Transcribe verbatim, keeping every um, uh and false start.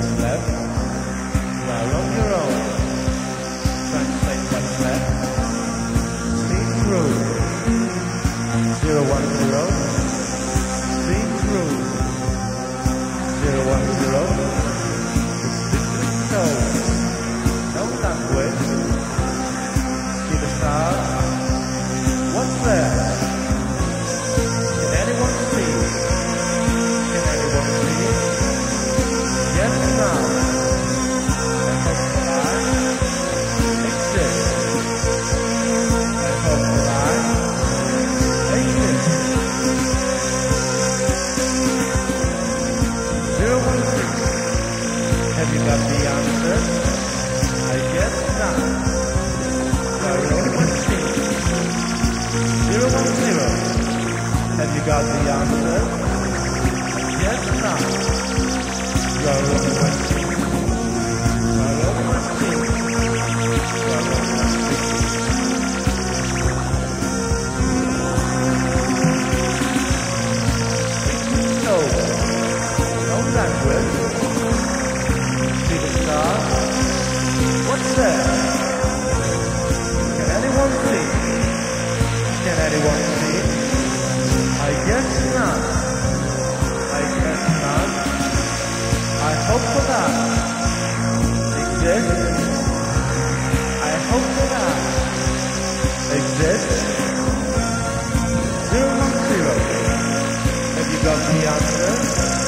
what's left, well on your own. Translate what's left, speed through. Zero one zero, speed through. Zero one zero, it's different tones. No language, see the stars, what's left? Can anyone see? Can anyone see? Yes, now. I hope that I exist. I hope that I exist. zero one six. Have you got the answer? I guess not. zero one six. zero one zero. Have you got the answer? Yes, not. Well, no language. See the stars? What's there? Can anyone see? Can anyone see? I guess not. I guess not. I hope for that. Exist. I hope for that. Exist. Zero one zero. Have you got the answer?